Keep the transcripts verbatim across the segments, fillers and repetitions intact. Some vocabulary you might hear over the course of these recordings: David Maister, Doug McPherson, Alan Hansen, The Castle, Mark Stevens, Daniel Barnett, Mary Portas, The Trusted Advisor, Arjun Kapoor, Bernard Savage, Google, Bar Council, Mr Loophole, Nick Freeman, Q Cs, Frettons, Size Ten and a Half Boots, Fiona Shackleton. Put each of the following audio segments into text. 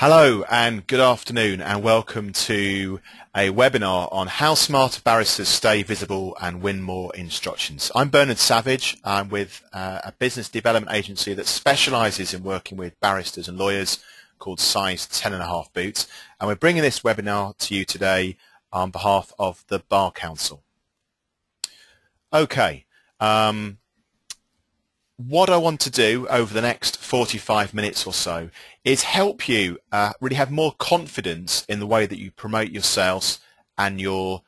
Hello and good afternoon and welcome to a webinar on how smarter barristers stay visible and win more instructions. I'm Bernard Savage. I'm with uh, a business development agency that specialises in working with barristers and lawyers called Size Ten and a Half Boots, and we're bringing this webinar to you today on behalf of the Bar Council. Okay, um, what I want to do over the next forty-five minutes or so is help you uh, really have more confidence in the way that you promote yourselves and your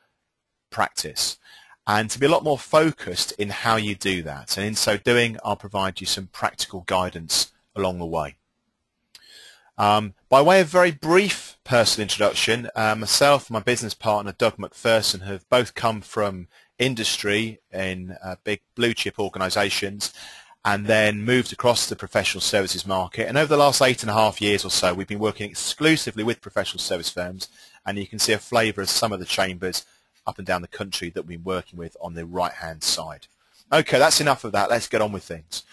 practice, and to be a lot more focused in how you do that. And in so doing, I'll provide you some practical guidance along the way. Um, by way of very brief personal introduction, uh, myself and my business partner Doug McPherson have both come from industry in uh, big blue chip organisations, and then moved across to the professional services market. And over the last eight and a half years or so, we've been working exclusively with professional service firms, and you can see a flavour of some of the chambers up and down the country that we've been working with on the right-hand side. Okay, that's enough of that. Let's get on with things.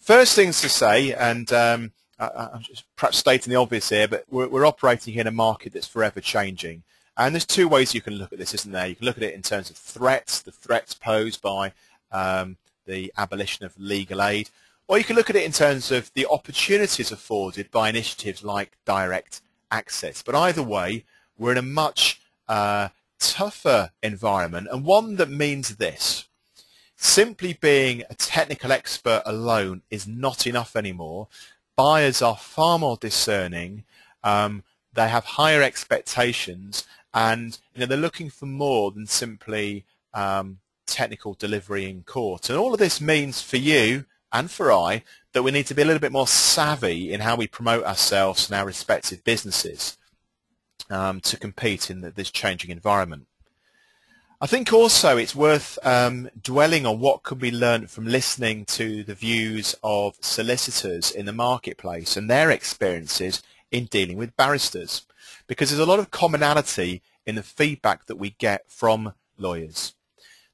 First things to say, and um, I, I'm just perhaps stating the obvious here, but we're, we're operating in a market that's forever changing. And there's two ways you can look at this, isn't there? You can look at it in terms of threats, the threats posed by um, the abolition of legal aid, or you can look at it in terms of the opportunities afforded by initiatives like direct access. But either way, we're in a much uh, tougher environment, and one that means this: simply being a technical expert alone is not enough anymore. Buyers are far more discerning, um, they have higher expectations, and you know, they're looking for more than simply um, technical delivery in court. And all of this means for you and for I that we need to be a little bit more savvy in how we promote ourselves and our respective businesses um, to compete in the, this changing environment. I think also it's worth um, dwelling on what could be learned from listening to the views of solicitors in the marketplace and their experiences in dealing with barristers, because there's a lot of commonality in the feedback that we get from lawyers.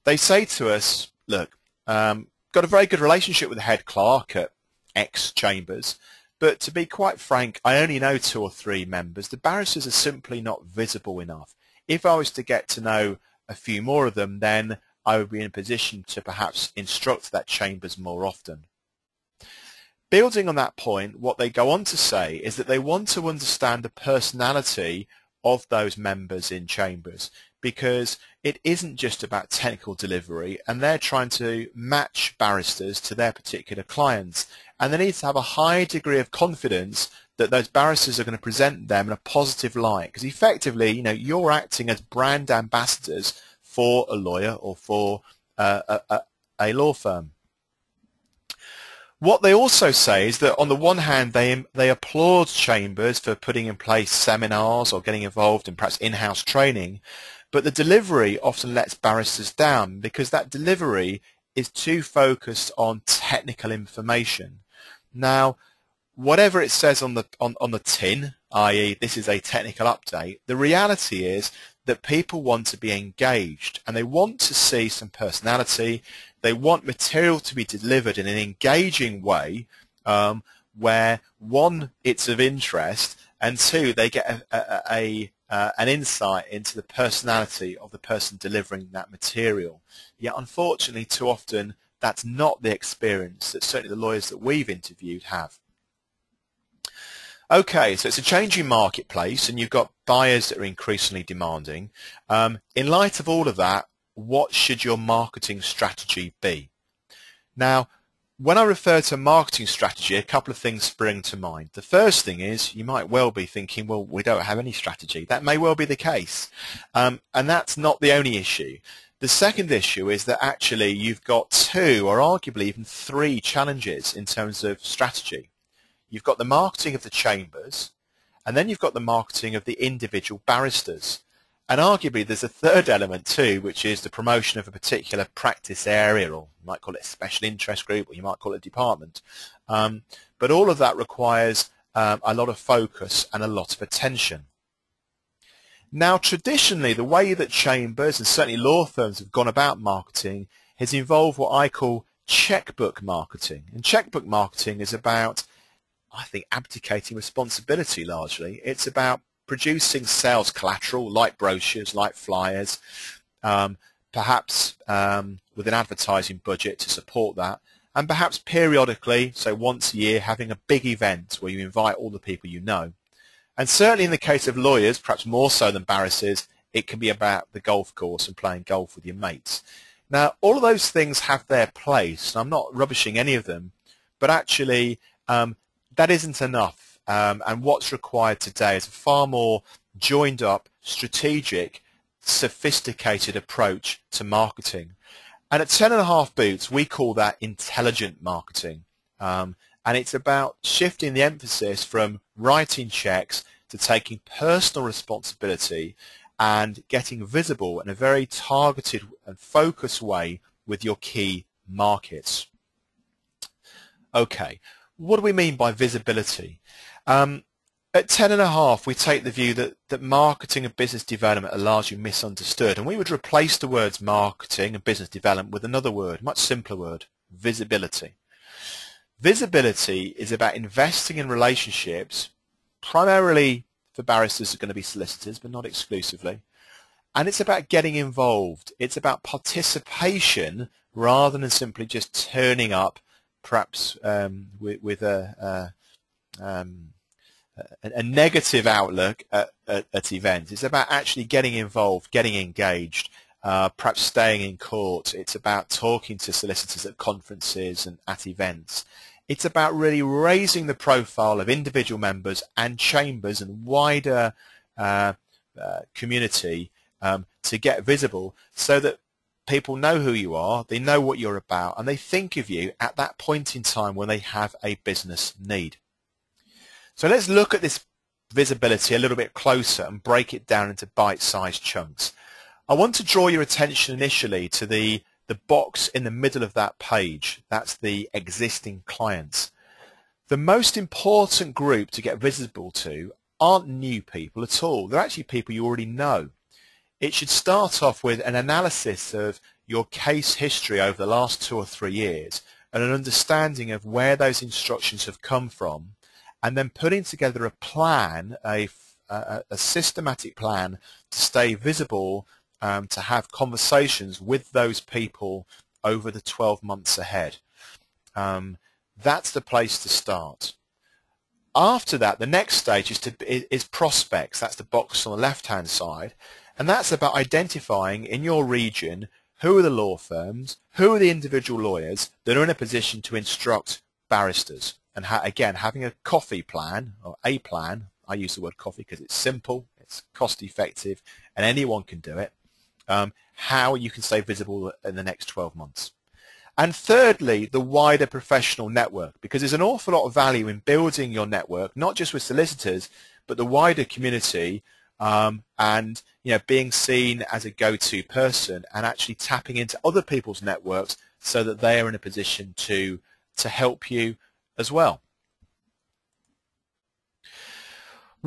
They say to us, look, um, got a very good relationship with the head clerk at X chambers, but to be quite frank, I only know two or three members. The barristers are simply not visible enough. If I was to get to know a few more of them, then I would be in a position to perhaps instruct that chambers more often. Building on that point, what they go on to say is that they want to understand the personality of those members in chambers, because it isn't just about technical delivery, and they're trying to match barristers to their particular clients, and they need to have a high degree of confidence that those barristers are going to present them in a positive light, because effectively, you know, you're acting as brand ambassadors for a lawyer or for uh, a, a, a law firm. What they also say is that on the one hand, they, they applaud chambers for putting in place seminars or getting involved in perhaps in-house training, but the delivery often lets barristers down, because that delivery is too focused on technical information. Now, whatever it says on the, on, on the tin, that is this is a technical update, the reality is that people want to be engaged, and they want to see some personality. They want material to be delivered in an engaging way um, where, one, it's of interest, and two, they get a, a, a, uh, an insight into the personality of the person delivering that material. Yet, unfortunately, too often, that's not the experience that certainly the lawyers that we've interviewed have. Okay, so it's a changing marketplace, and you've got buyers that are increasingly demanding. Um, in light of all of that, what should your marketing strategy be? Now, when I refer to marketing strategy, a couple of things spring to mind. The first thing is, you might well be thinking, well, we don't have any strategy. That may well be the case, um, and that's not the only issue. The second issue is that actually you've got two or arguably even three challenges in terms of strategy. You've got the marketing of the chambers, and then you've got the marketing of the individual barristers. And arguably there's a third element too, which is the promotion of a particular practice area, or you might call it a special interest group, or you might call it a department. Um, but all of that requires um, a lot of focus and a lot of attention. Now, traditionally, the way that chambers and certainly law firms have gone about marketing has involved what I call checkbook marketing. And checkbook marketing is about I think, abdicating responsibility largely. It's about producing sales collateral like brochures, like flyers, um, perhaps um, with an advertising budget to support that, and perhaps periodically, so once a year, having a big event where you invite all the people you know. And certainly in the case of lawyers, perhaps more so than barristers, it can be about the golf course and playing golf with your mates. Now, all of those things have their place, and I'm not rubbishing any of them, but actually um, that isn't enough. Um, and what's required today is a far more joined up, strategic, sophisticated approach to marketing. And at Ten and a Half Boots, we call that intelligent marketing. Um, and it's about shifting the emphasis from writing checks to taking personal responsibility and getting visible in a very targeted and focused way with your key markets. Okay, what do we mean by visibility? Um, at Ten and a Half, we take the view that, that marketing and business development are largely misunderstood, and we would replace the words marketing and business development with another word, much simpler word, visibility. Visibility is about investing in relationships, primarily for barristers are going to be solicitors, but not exclusively. And it's about getting involved. It's about participation rather than simply just turning up, perhaps um, with, with a, a, um, a, a negative outlook at, at, at events. It's about actually getting involved, getting engaged, uh, perhaps staying in court. It's about talking to solicitors at conferences and at events. It's about really raising the profile of individual members and chambers and wider uh, uh, community um, to get visible so that people know who you are, they know what you're about, and they think of you at that point in time when they have a business need. So let's look at this visibility a little bit closer and break it down into bite-sized chunks. I want to draw your attention initially to the The box in the middle of that page, that's the existing clients. The most important group to get visible to aren't new people at all. They're actually people you already know. It should start off with an analysis of your case history over the last two or three years and an understanding of where those instructions have come from, and then putting together a plan, a, a, a systematic plan to stay visible, Um, to have conversations with those people over the twelve months ahead. Um, that's the place to start. After that, the next stage is, to, is prospects. That's the box on the left-hand side. And that's about identifying in your region who are the law firms, who are the individual lawyers that are in a position to instruct barristers. And ha again, having a coffee plan, or a plan, I use the word coffee because it's simple, it's cost-effective, and anyone can do it. Um, how you can stay visible in the next twelve months. And thirdly, the wider professional network, because there's an awful lot of value in building your network, not just with solicitors, but the wider community, um, and you know, being seen as a go-to person and actually tapping into other people's networks so that they are in a position to, to help you as well.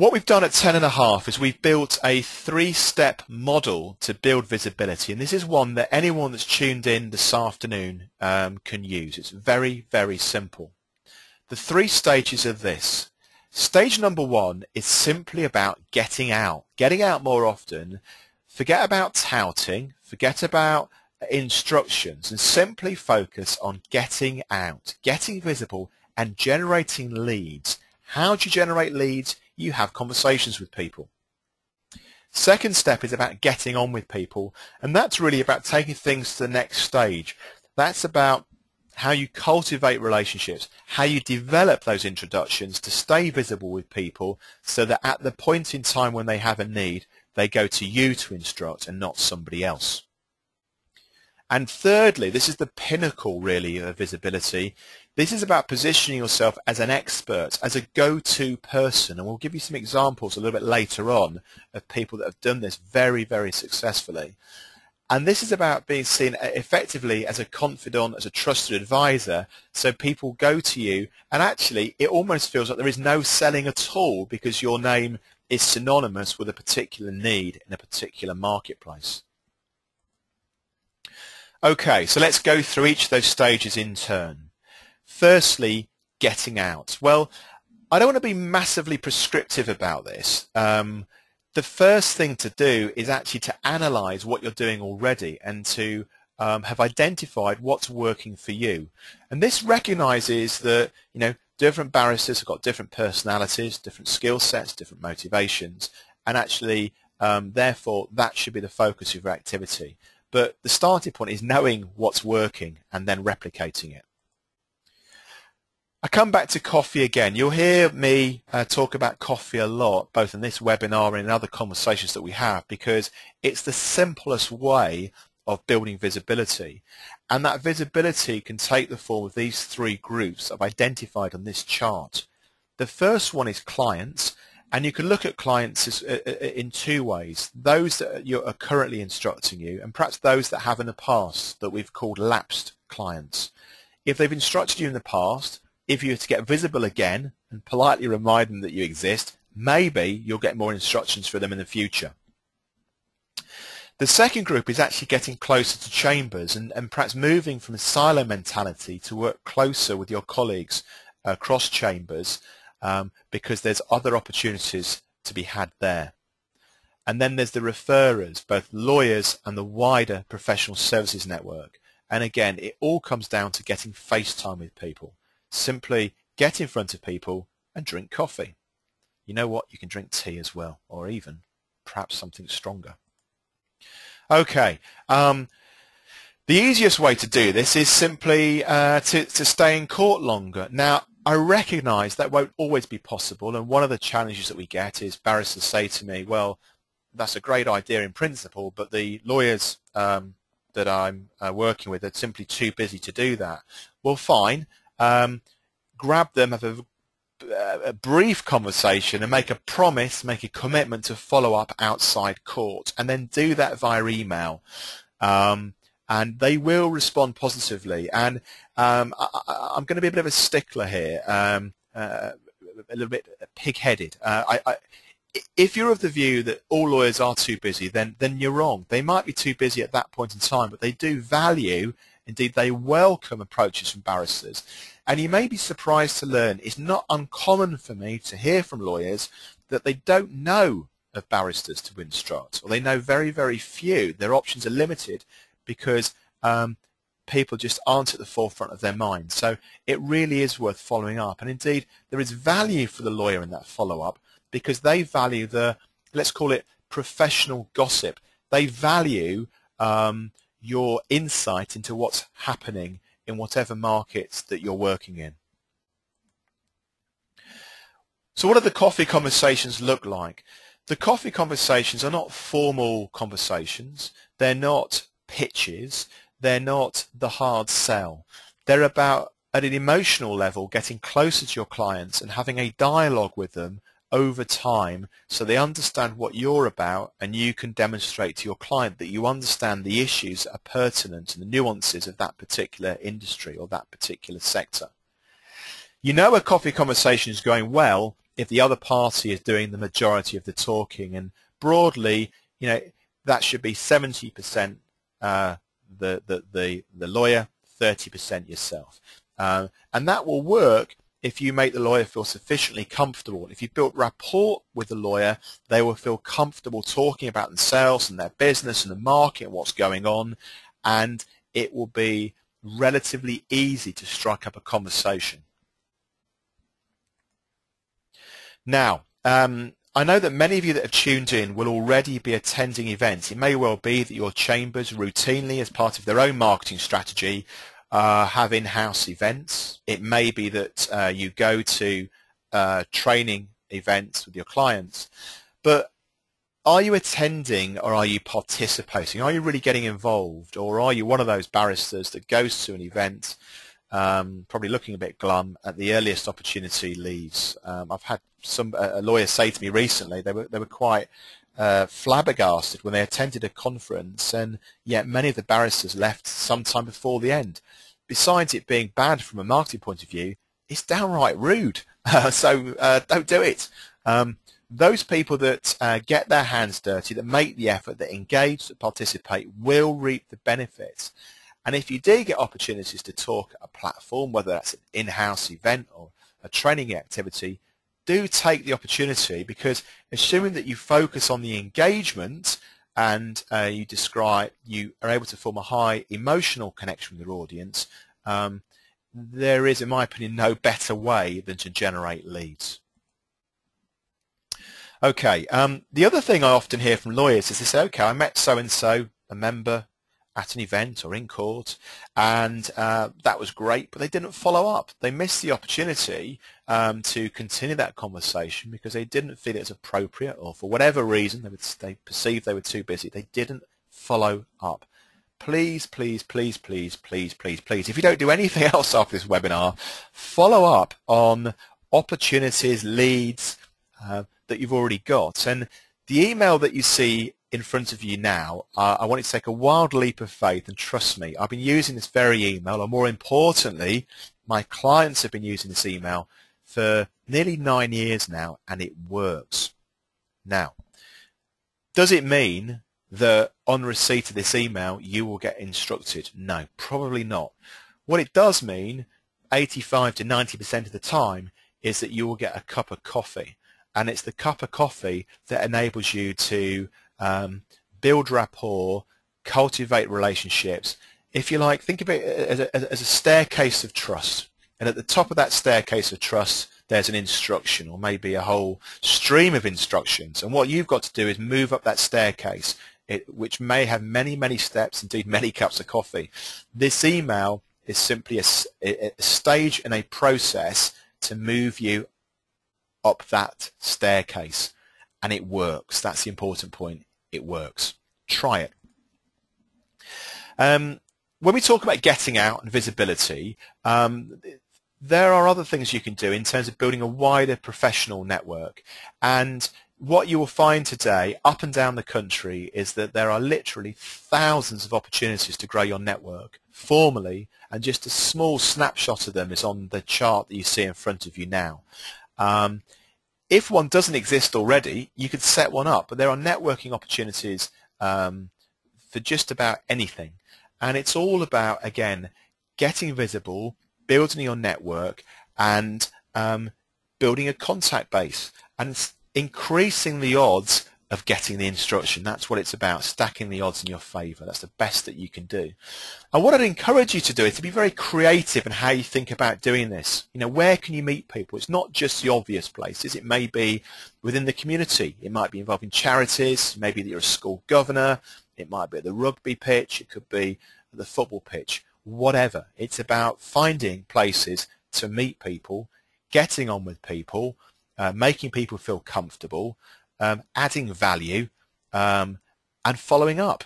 What we've done at Ten and a Half is we've built a three-step model to build visibility, and this is one that anyone that's tuned in this afternoon um, can use. It's very, very simple. The three stages of this. Stage number one is simply about getting out, getting out more often. Forget about touting, forget about instructions, and simply focus on getting out, getting visible, and generating leads. How do you generate leads? You have conversations with people. Second step is about getting on with people, and that's really about taking things to the next stage. That's about how you cultivate relationships, how you develop those introductions to stay visible with people so that at the point in time when they have a need, they go to you to instruct and not somebody else. And thirdly, this is the pinnacle really of visibility. This is about positioning yourself as an expert, as a go-to person. And we'll give you some examples a little bit later on of people that have done this very, very successfully. And this is about being seen effectively as a confidant, as a trusted advisor. So people go to you, and actually it almost feels like there is no selling at all because your name is synonymous with a particular need in a particular marketplace. Okay, so let's go through each of those stages in turn. Firstly, getting out. Well, I don't want to be massively prescriptive about this. Um, the first thing to do is actually to analyze what you're doing already and to um, have identified what's working for you. And this recognizes that, you know, different barristers have got different personalities, different skill sets, different motivations, and actually, um, therefore, that should be the focus of your activity. But the starting point is knowing what's working and then replicating it. I come back to coffee again. You'll hear me uh, talk about coffee a lot, both in this webinar and in other conversations that we have, because it's the simplest way of building visibility. And that visibility can take the form of these three groups I've identified on this chart. The first one is clients, and you can look at clients as, uh, in two ways. Those that are currently instructing you, and perhaps those that have in the past that we've called lapsed clients. If they've instructed you in the past, if you were to get visible again and politely remind them that you exist, maybe you'll get more instructions for them in the future. The second group is actually getting closer to chambers and, and perhaps moving from a silo mentality to work closer with your colleagues across chambers um, because there's other opportunities to be had there. And then there's the referrers, both lawyers and the wider professional services network. And again, it all comes down to getting face time with people. Simply get in front of people and drink coffee. You know what? You can drink tea as well, or even perhaps something stronger. Okay. Um, the easiest way to do this is simply uh, to, to stay in court longer. Now, I recognise that won't always be possible, and one of the challenges that we get is barristers say to me, well, that's a great idea in principle, but the lawyers um, that I'm uh, working with are simply too busy to do that. Well, fine. Um, grab them, have a, a brief conversation and make a promise, make a commitment to follow up outside court, and then do that via email. Um, and they will respond positively. And um, I, I'm going to be a bit of a stickler here, um, uh, a little bit pig-headed. Uh, I, I, if you're of the view that all lawyers are too busy, then, then you're wrong. They might be too busy at that point in time, but they do value, indeed they welcome approaches from barristers. And you may be surprised to learn it's not uncommon for me to hear from lawyers that they don't know of barristers to instruct, or they know very, very few. Their options are limited because um, people just aren't at the forefront of their mind. So it really is worth following up. And indeed, there is value for the lawyer in that follow-up because they value the, let's call it, professional gossip. They value um, your insight into what's happening in whatever markets that you're working in. So what do the coffee conversations look like? The coffee conversations are not formal conversations. They're not pitches. They're not the hard sell. They're about, at an emotional level, getting closer to your clients and having a dialogue with them over time so they understand what you're about and you can demonstrate to your client that you understand the issues that are pertinent and the nuances of that particular industry or that particular sector. You know a coffee conversation is going well if the other party is doing the majority of the talking, and broadly, you know, that should be seventy percent uh, the, the, the, the lawyer, thirty percent yourself. Uh, and that will work if you make the lawyer feel sufficiently comfortable. If you build rapport with the lawyer, they will feel comfortable talking about themselves and their business and the market and what's going on, and it will be relatively easy to strike up a conversation. Now, um, I know that many of you that have tuned in will already be attending events. It may well be that your chambers routinely, as part of their own marketing strategy, Uh, have in-house events. It may be that uh, you go to uh, training events with your clients, but are you attending or are you participating? Are you really getting involved, or are you one of those barristers that goes to an event, um, probably looking a bit glum, at the earliest opportunity leaves? Um, I've had some a lawyer say to me recently they were they were quite Uh, flabbergasted when they attended a conference, and yet many of the barristers left sometime before the end. Besides it being bad from a marketing point of view, it's downright rude. Uh, so uh, don't do it. Um, those people that uh, get their hands dirty, that make the effort, that engage, that participate, will reap the benefits. And if you do get opportunities to talk at a platform, whether that's an in-house event or a training activity, do take the opportunity, because assuming that you focus on the engagement and uh, you describe, you are able to form a high emotional connection with your audience, um, there is, in my opinion, no better way than to generate leads. Okay, um, the other thing I often hear from lawyers is they say, okay, I met so-and-so, a member, at an event or in court, and uh, that was great, but they didn't follow up. They missed the opportunity um, to continue that conversation because they didn't feel it was appropriate, or for whatever reason, they, would, they perceived they were too busy. They didn't follow up. Please, please, please, please, please, please, please, if you don't do anything else after this webinar, follow up on opportunities, leads uh, that you've already got. And the email that you see in front of you now, uh, I want you to take a wild leap of faith, and trust me, I've been using this very email, or more importantly, my clients have been using this email for nearly nine years now, and it works. Now, does it mean that on receipt of this email you will get instructed? No, probably not. What it does mean, eighty-five to ninety percent of the time, is that you will get a cup of coffee, and it's the cup of coffee that enables you to Um, build rapport, cultivate relationships. If you like, think of it as a, as a staircase of trust. And at the top of that staircase of trust, there's an instruction, or maybe a whole stream of instructions. And what you've got to do is move up that staircase, it, which may have many, many steps, indeed many cups of coffee. This email is simply a, a stage and a process to move you up that staircase. And it works. That's the important point. It works. Try it. Um, when we talk about getting out and visibility, um, there are other things you can do in terms of building a wider professional network. And what you will find today, up and down the country, is that there are literally thousands of opportunities to grow your network formally, and just a small snapshot of them is on the chart that you see in front of you now. Um, If one doesn't exist already, you could set one up, but there are networking opportunities um, for just about anything. And it's all about, again, getting visible, building your network, and um, building a contact base, and increasing the odds of getting the instruction. That's what it's about, stacking the odds in your favour. That's the best that you can do. And what I'd encourage you to do is to be very creative in how you think about doing this. You know, where can you meet people? It's not just the obvious places. It may be within the community. It might be involving charities. Maybe that you're a school governor. It might be at the rugby pitch. It could be at the football pitch. Whatever. It's about finding places to meet people, getting on with people, uh, making people feel comfortable, Um, adding value, um, and following up.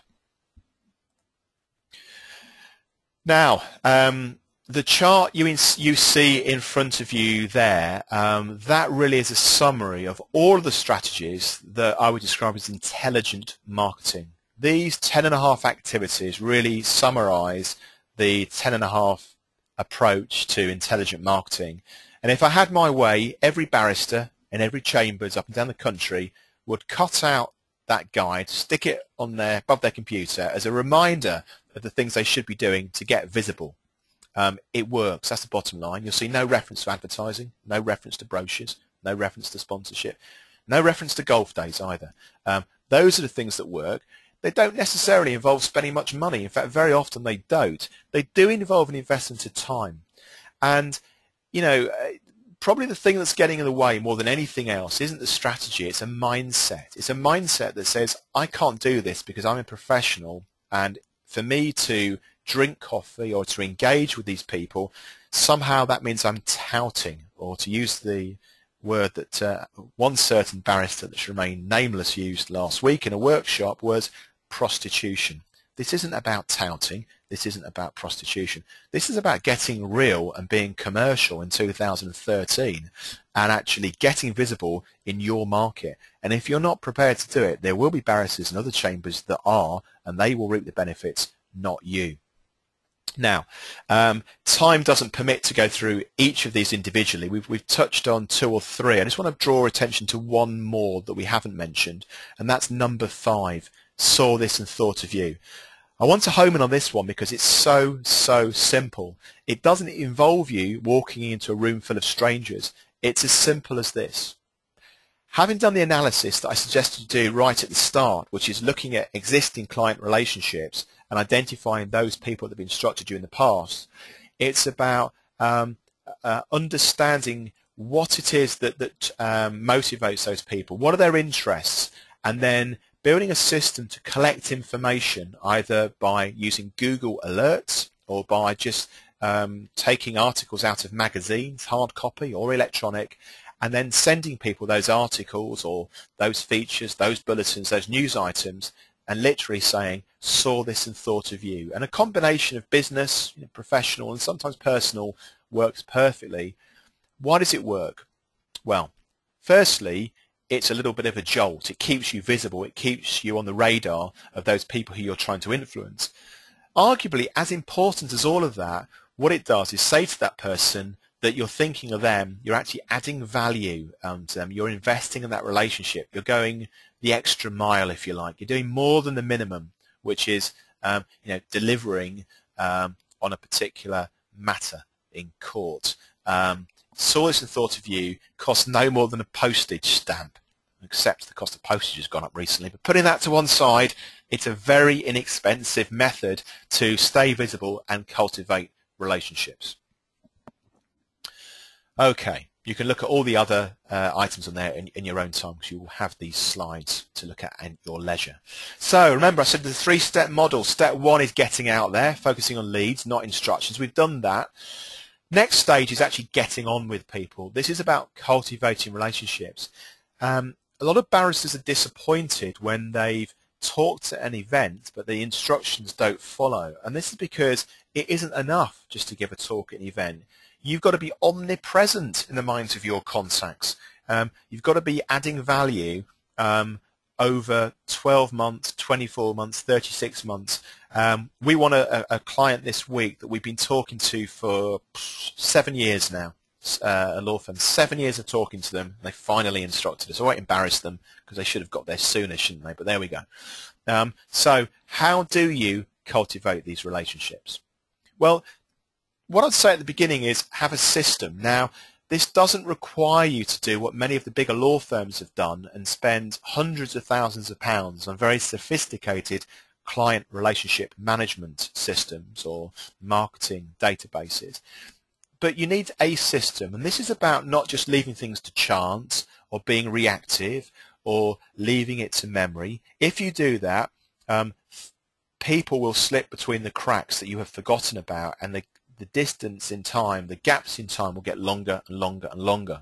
Now, um, the chart you, in, you see in front of you there, um, that really is a summary of all of the strategies that I would describe as intelligent marketing. These ten and a half activities really summarize the ten and a half approach to intelligent marketing. And if I had my way, every barrister in every chambers up and down the country would cut out that guide, stick it on their, above their computer as a reminder of the things they should be doing to get visible. Um, it works. That's the bottom line. You'll see no reference to advertising, no reference to brochures, no reference to sponsorship, no reference to golf days either. Um, those are the things that work. They don't necessarily involve spending much money. In fact, very often they don't. They do involve an investment of time. And, you know, probably the thing that's getting in the way more than anything else isn't the strategy, it's a mindset. It's a mindset that says, I can't do this because I'm a professional, and for me to drink coffee or to engage with these people, somehow that means I'm touting, or to use the word that uh, one certain barrister that should remain nameless used last week in a workshop, was prostitution. This isn't about touting. This isn't about prostitution. This is about getting real and being commercial in two thousand thirteen, and actually getting visible in your market. And if you're not prepared to do it, there will be barristers and other chambers that are, and they will reap the benefits, not you. Now, um, time doesn't permit to go through each of these individually. We've, we've touched on two or three. I just want to draw attention to one more that we haven't mentioned, and that's number five, saw this and thought of you. I want to home in on this one because it's so, so simple. It doesn't involve you walking into a room full of strangers. It's as simple as this. Having done the analysis that I suggested you do right at the start, which is looking at existing client relationships and identifying those people that have been instructed you in the past, it's about um, uh, understanding what it is that, that um, motivates those people, what are their interests, and then building a system to collect information either by using Google Alerts or by just um, taking articles out of magazines, hard copy or electronic, and then sending people those articles or those features, those bulletins, those news items, and literally saying, saw this and thought of you. And a combination of business, you know, professional, and sometimes personal works perfectly. Why does it work? Well, firstly, it's a little bit of a jolt. It keeps you visible. It keeps you on the radar of those people who you're trying to influence. Arguably, as important as all of that, what it does is say to that person that you're thinking of them, you're actually adding value um, to them, you're investing in that relationship, you're going the extra mile, if you like. You're doing more than the minimum, which is um, you know, delivering um, on a particular matter in court. Um, Saw this and thought of you costs no more than a postage stamp, except the cost of postage has gone up recently. But putting that to one side, it's a very inexpensive method to stay visible and cultivate relationships. Okay, you can look at all the other uh, items on there in, in your own time, because you will have these slides to look at at your leisure. So remember, I said the three-step model. Step one is getting out there, focusing on leads, not instructions. We've done that. Next stage is actually getting on with people. This is about cultivating relationships. Um, a lot of barristers are disappointed when they've talked at an event but the instructions don't follow. And this is because it isn't enough just to give a talk at an event. You've got to be omnipresent in the minds of your contacts. Um, you've got to be adding value um, over twelve months, twenty-four months, thirty-six months. Um, we want a, a client this week that we've been talking to for seven years now, uh, a law firm, seven years of talking to them. They finally instructed us. I won't embarrass them because they should have got there sooner, shouldn't they? But there we go. Um, so how do you cultivate these relationships? Well, what I'd say at the beginning is have a system. Now, this doesn't require you to do what many of the bigger law firms have done and spend hundreds of thousands of pounds on very sophisticated client relationship management systems or marketing databases. But you need a system, and this is about not just leaving things to chance or being reactive or leaving it to memory. If you do that, um, people will slip between the cracks that you have forgotten about, and the the distance in time, the gaps in time will get longer and longer and longer.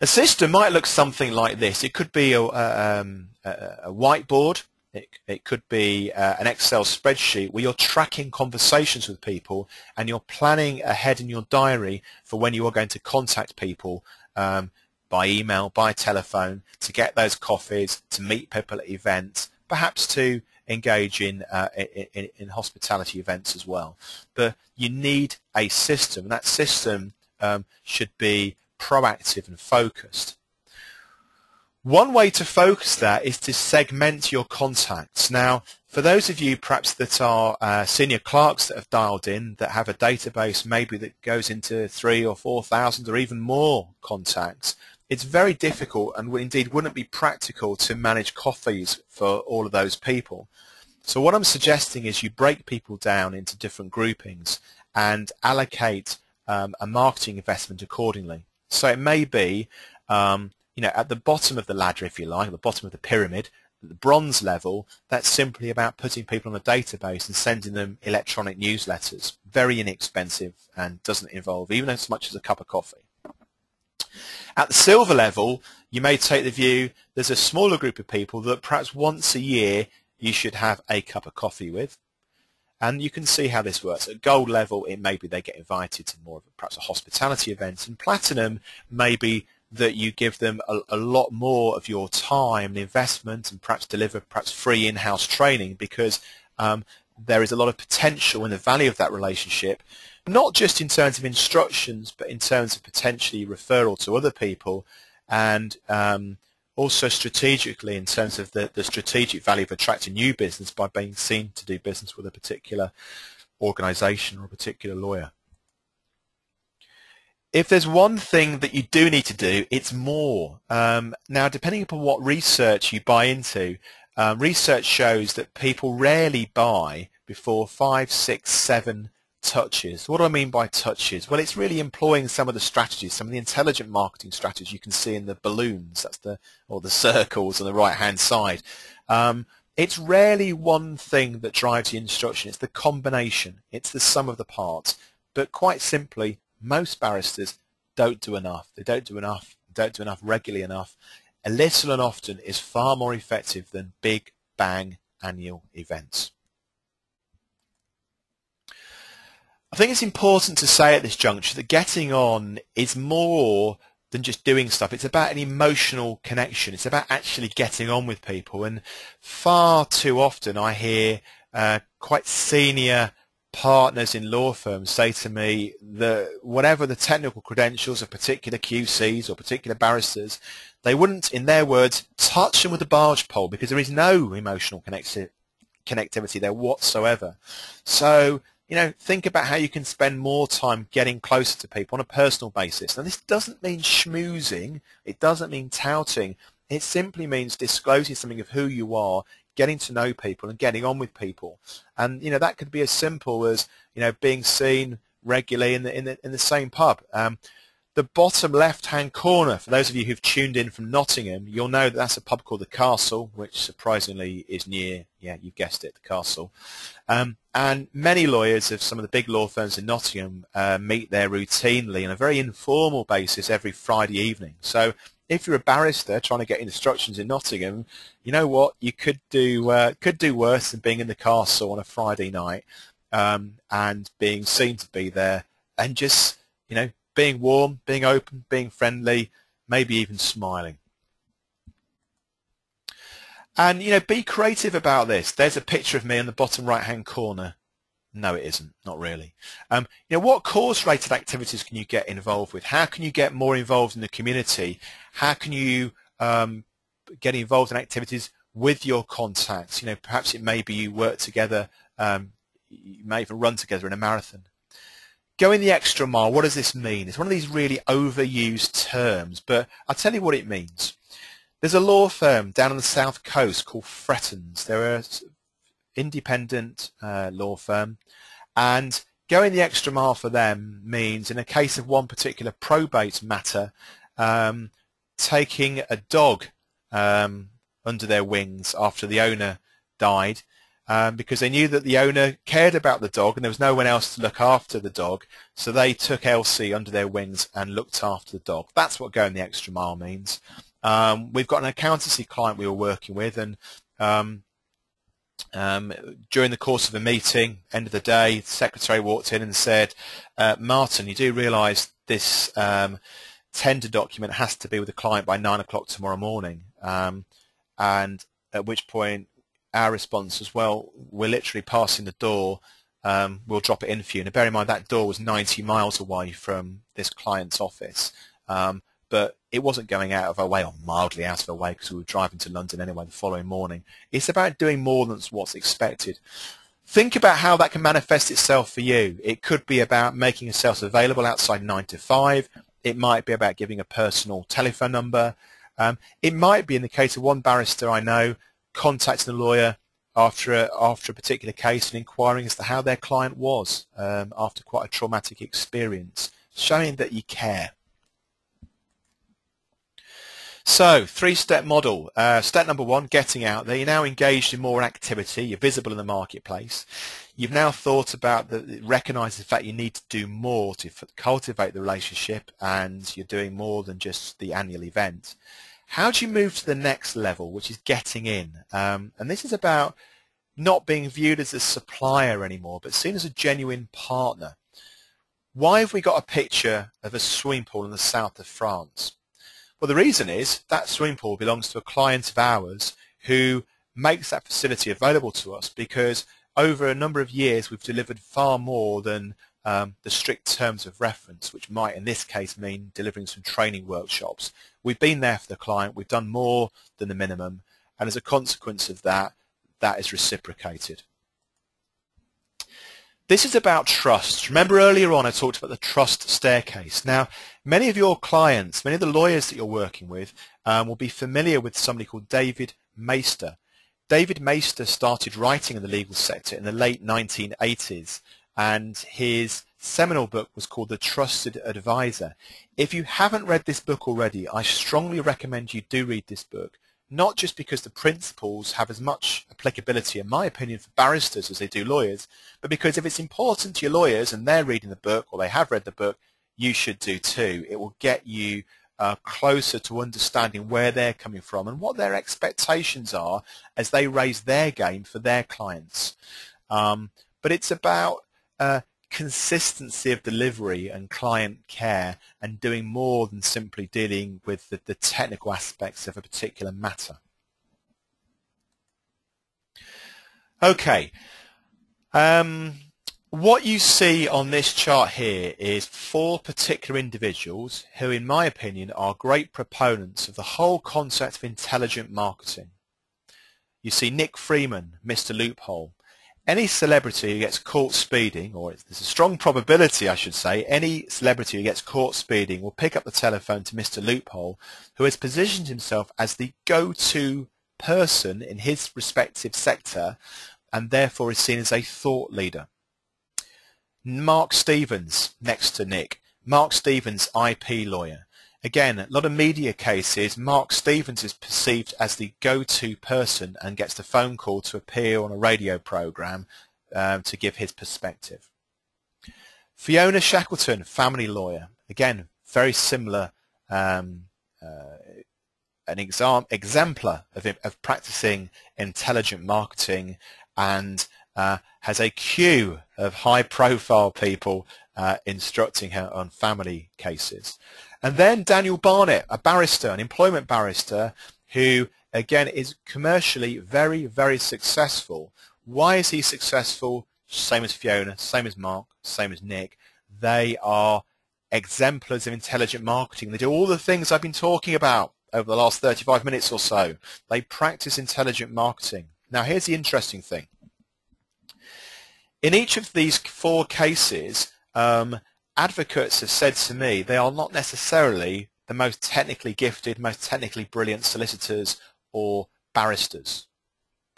A system might look something like this. It could be a, um, a whiteboard. It, it could be uh, an Excel spreadsheet where you're tracking conversations with people and you're planning ahead in your diary for when you are going to contact people um, by email, by telephone, to get those coffees, to meet people at events, perhaps to engage in, uh, in in hospitality events as well. But you need a system. That system um, should be proactive and focused. One way to focus that is to segment your contacts. Now, for those of you perhaps that are uh, senior clerks that have dialed in, that have a database maybe that goes into three or four thousand or even more contacts, it's very difficult and indeed wouldn't be practical to manage coffees for all of those people. So what I'm suggesting is you break people down into different groupings and allocate um, a marketing investment accordingly. So it may be um, you know, at the bottom of the ladder, if you like, at the bottom of the pyramid, at the bronze level, that's simply about putting people on a database and sending them electronic newsletters. Very inexpensive and doesn't involve even as much as a cup of coffee. At the silver level, you may take the view there's a smaller group of people that perhaps once a year you should have a cup of coffee with, and you can see how this works. At gold level, it may be they get invited to more of a, perhaps a hospitality event, and platinum may be that you give them a, a lot more of your time and investment, and perhaps deliver perhaps free in-house training, because um, there is a lot of potential in the value of that relationship, not just in terms of instructions, but in terms of potentially referral to other people, and um, also strategically in terms of the, the strategic value of attracting new business by being seen to do business with a particular organisation or a particular lawyer. If there's one thing that you do need to do, it's more. Um, now, depending upon what research you buy into, um, research shows that people rarely buy before five, six, seven touches. What do I mean by touches? Well, it's really employing some of the strategies, some of the intelligent marketing strategies you can see in the balloons, that's the or the circles on the right-hand side. Um, It's rarely one thing that drives the instruction. It's the combination. It's the sum of the parts. But quite simply, most barristers don't do enough. They don't do enough. They don't do enough regularly enough. A little and often is far more effective than big bang annual events. I think it's important to say at this juncture that getting on is more than just doing stuff. It's about an emotional connection. It's about actually getting on with people. And far too often I hear uh, quite senior partners in law firms say to me that whatever the technical credentials of particular Q Cs or particular barristers, they wouldn't, in their words, touch them with a barge pole because there is no emotional connecti- connectivity there whatsoever. So, you know, think about how you can spend more time getting closer to people on a personal basis. And this doesn't mean schmoozing. It doesn't mean touting. It simply means disclosing something of who you are, getting to know people and getting on with people. And, you know, that could be as simple as, you know, being seen regularly in the, in the, in the same pub. Um, the bottom left-hand corner, for those of you who've tuned in from Nottingham, you'll know that that's a pub called The Castle, which surprisingly is near, yeah, you guessed it, The Castle. Um, and many lawyers of some of the big law firms in Nottingham uh, meet there routinely on a very informal basis every Friday evening. So if you're a barrister trying to get instructions in Nottingham, you know what, you could do, uh, could do worse than being in The Castle on a Friday night um, and being seen to be there and just, you know, being warm, being open, being friendly, maybe even smiling. And, you know, be creative about this. There's a picture of me in the bottom right-hand corner. No, it isn't. Not really. Um, you know, what cause-related activities can you get involved with? How can you get more involved in the community? How can you um, get involved in activities with your contacts? You know, perhaps it may be you work together. Um, you may even run together in a marathon. Going the extra mile, what does this mean? It's one of these really overused terms, but I'll tell you what it means. There's a law firm down on the south coast called Frettons. They're an independent uh, law firm, and going the extra mile for them means, in a case of one particular probate matter, um, taking a dog um, under their wings after the owner died. Um, because they knew that the owner cared about the dog and there was no one else to look after the dog, so they took Elsie under their wings and looked after the dog. That's what going the extra mile means. Um, we've got an accountancy client we were working with, and um, um, during the course of a meeting, end of the day, the secretary walked in and said, uh, Martin, you do realise this um, tender document has to be with the client by nine o'clock tomorrow morning, um, and at which point our response was, well, we're literally passing the door, um, we'll drop it in for you. Now, bear in mind, that door was ninety miles away from this client's office, um, but it wasn't going out of our way, or mildly out of our way, because we were driving to London anyway the following morning. It's about doing more than what's expected. Think about how that can manifest itself for you. It could be about making yourself available outside nine to five. It might be about giving a personal telephone number. Um, it might be, in the case of one barrister I know, contacting the lawyer after a, after a particular case and inquiring as to how their client was um, after quite a traumatic experience, showing that you care. So, three-step model. Uh, step number one, getting out there. You're now engaged in more activity. You're visible in the marketplace. You've now thought about, the, recognised the fact you need to do more to cultivate the relationship, and you're doing more than just the annual event. How do you move to the next level, which is getting in? Um, and this is about not being viewed as a supplier anymore, but seen as a genuine partner. Why have we got a picture of a swimming pool in the south of France? Well, the reason is that swimming pool belongs to a client of ours who makes that facility available to us because over a number of years we've delivered far more than Um, the strict terms of reference, which might in this case mean delivering some training workshops. We've been there for the client, we've done more than the minimum, and as a consequence of that, that is reciprocated. This is about trust. Remember earlier on I talked about the trust staircase. Now, many of your clients, many of the lawyers that you're working with um, will be familiar with somebody called David Maister. David Maister started writing in the legal sector in the late nineteen eighties, and his seminal book was called The Trusted Advisor. If you haven't read this book already, I strongly recommend you do read this book, not just because the principles have as much applicability, in my opinion, for barristers as they do lawyers, but because if it's important to your lawyers and they're reading the book or they have read the book, you should do too. It will get you uh, closer to understanding where they're coming from and what their expectations are as they raise their game for their clients. Um, but it's about uh, consistency of delivery and client care and doing more than simply dealing with the, the technical aspects of a particular matter. Okay, um, what you see on this chart here is four particular individuals who, in my opinion, are great proponents of the whole concept of intelligent marketing. You see Nick Freeman, Mr Loophole. Any celebrity who gets caught speeding, or it's, there's a strong probability, I should say, any celebrity who gets caught speeding will pick up the telephone to Mister Loophole, who has positioned himself as the go-to person in his respective sector and therefore is seen as a thought leader. Mark Stevens, next to Nick. Mark Stevens, I P lawyer. Again, a lot of media cases, Mark Stevens is perceived as the go-to person and gets the phone call to appear on a radio program um, to give his perspective. Fiona Shackleton, family lawyer. Again, very similar, um, uh, an exam exemplar of, of practicing intelligent marketing, and uh, has a queue of high-profile people uh, instructing her on family cases. And then Daniel Barnett, a barrister, an employment barrister, who, again, is commercially very, very successful. Why is he successful? Same as Fiona, same as Mark, same as Nick. They are exemplars of intelligent marketing. They do all the things I've been talking about over the last thirty-five minutes or so. They practice intelligent marketing. Now, here's the interesting thing. In each of these four cases, um, advocates have said to me they are not necessarily the most technically gifted, most technically brilliant solicitors or barristers.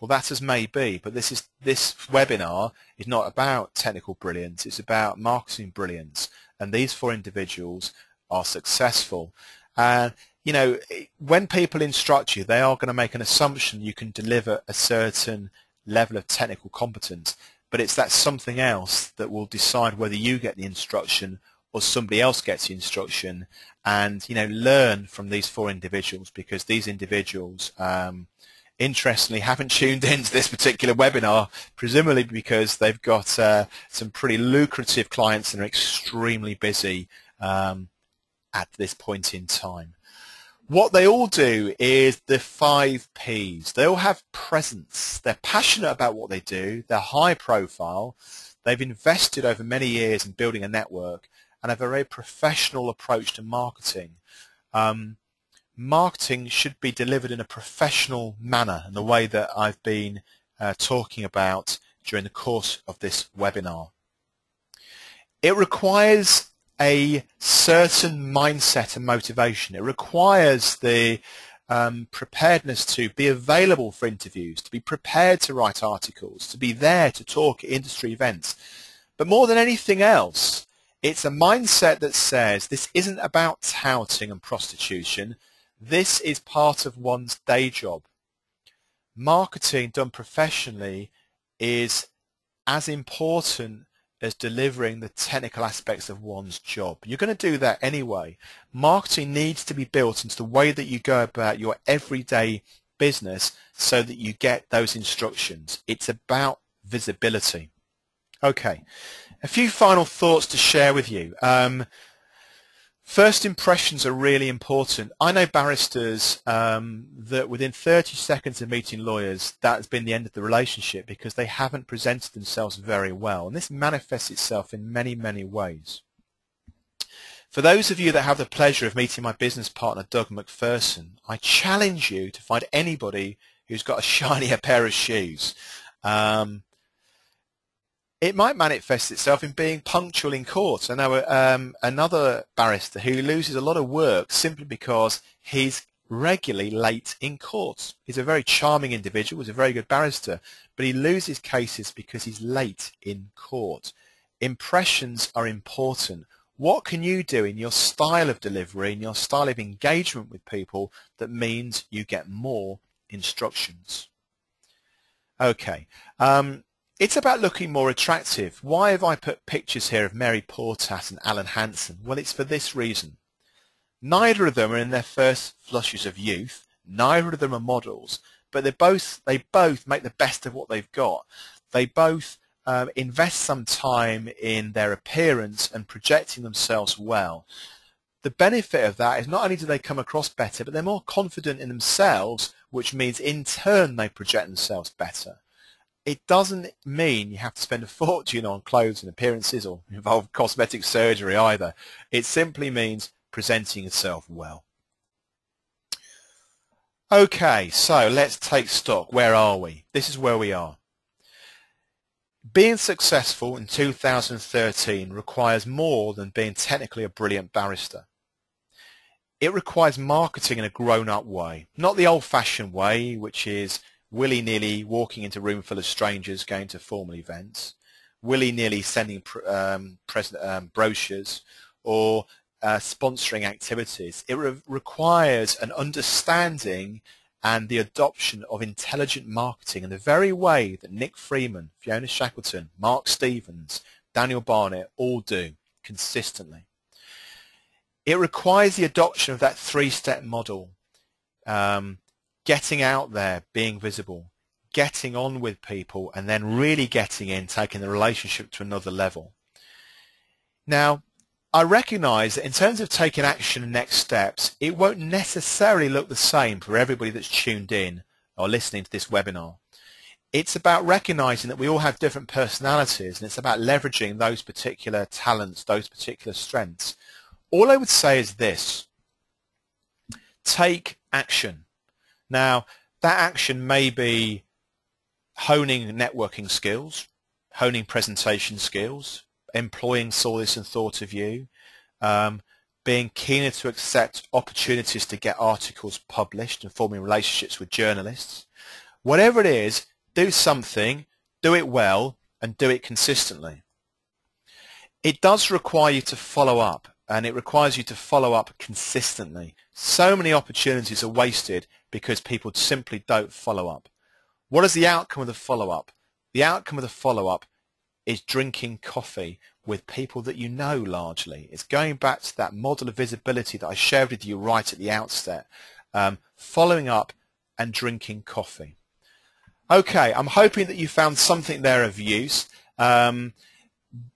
Well, that as may be, but this is this webinar is not about technical brilliance, it's about marketing brilliance, and these four individuals are successful. And uh, you know, when people instruct you, they are going to make an assumption you can deliver a certain level of technical competence. But it's that something else that will decide whether you get the instruction or somebody else gets the instruction. And, you know, learn from these four individuals, because these individuals, um, interestingly, haven't tuned into this particular webinar, presumably because they've got uh, some pretty lucrative clients and are extremely busy um, at this point in time. What they all do is the five Ps. They all have presence. They're passionate about what they do. They're high profile. They've invested over many years in building a network and have a very professional approach to marketing. Um, marketing should be delivered in a professional manner in the way that I've been uh, talking about during the course of this webinar. It requires a certain mindset and motivation. It requires the um, preparedness to be available for interviews, to be prepared to write articles, to be there to talk at industry events. But more than anything else, it's a mindset that says this isn't about touting and prostitution. This is part of one's day job. Marketing done professionally is as important as delivering the technical aspects of one's job. You're going to do that anyway. Marketing needs to be built into the way that you go about your everyday business so that you get those instructions. It's about visibility. Okay, a few final thoughts to share with you. Um, first impressions are really important. I know barristers um, that within thirty seconds of meeting lawyers, that has been the end of the relationship because they haven't presented themselves very well, and this manifests itself in many, many ways. For those of you that have the pleasure of meeting my business partner Doug McPherson, I challenge you to find anybody who's got a shinier pair of shoes. Um, It might manifest itself in being punctual in court. So now um, another barrister who loses a lot of work simply because he's regularly late in court. He's a very charming individual, he's a very good barrister, but he loses cases because he's late in court. Impressions are important. What can you do in your style of delivery, in your style of engagement with people that means you get more instructions? Okay. Um, It's about looking more attractive. Why have I put pictures here of Mary Portas and Alan Hansen? Well, it's for this reason. Neither of them are in their first flushes of youth. Neither of them are models, but they both they both make the best of what they've got. They both um, invest some time in their appearance and projecting themselves well. The benefit of that is not only do they come across better, but they're more confident in themselves, which means in turn they project themselves better. It doesn't mean you have to spend a fortune on clothes and appearances or involve cosmetic surgery either. It simply means presenting yourself well. Okay, so let's take stock. Where are we? This is where we are. Being successful in two thousand thirteen requires more than being technically a brilliant barrister. It requires marketing in a grown-up way, not the old-fashioned way, which is willy-nilly walking into a room full of strangers going to formal events, willy-nilly sending um, present, um, brochures or uh, sponsoring activities. It re requires an understanding and the adoption of intelligent marketing in the very way that Nick Freeman, Fiona Shackleton, Mark Stevens, Daniel Barnett all do consistently. It requires the adoption of that three-step model. Um, Getting out there, being visible, getting on with people, and then really getting in, taking the relationship to another level. Now, I recognise that in terms of taking action and next steps, it won't necessarily look the same for everybody that's tuned in or listening to this webinar. It's about recognising that we all have different personalities, and it's about leveraging those particular talents, those particular strengths. All I would say is this: take action. Now, that action may be honing networking skills, honing presentation skills, employing saw this and thought of you, um, being keener to accept opportunities to get articles published and forming relationships with journalists. Whatever it is, do something, do it well, and do it consistently. It does require you to follow up, and it requires you to follow up consistently. So many opportunities are wasted because people simply don't follow up. What is the outcome of the follow-up? The outcome of the follow-up is drinking coffee with people that you know largely. It's going back to that model of visibility that I shared with you right at the outset. Um, following up and drinking coffee. Okay, I'm hoping that you found something there of use. Um,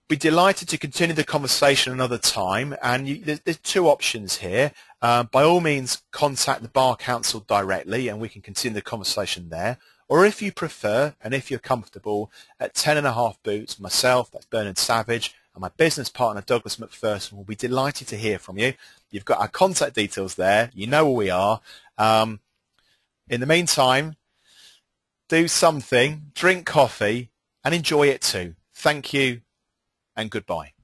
be delighted to continue the conversation another time. And you, there's, there's two options here. Uh, by all means, contact the Bar Council directly and we can continue the conversation there. Or if you prefer, and if you're comfortable, at Ten and a Half Boots, myself, that's Bernard Savage, and my business partner, Doug McPherson, will be delighted to hear from you. You've got our contact details there. You know where we are. Um, in the meantime, do something, drink coffee, and enjoy it too. Thank you and goodbye.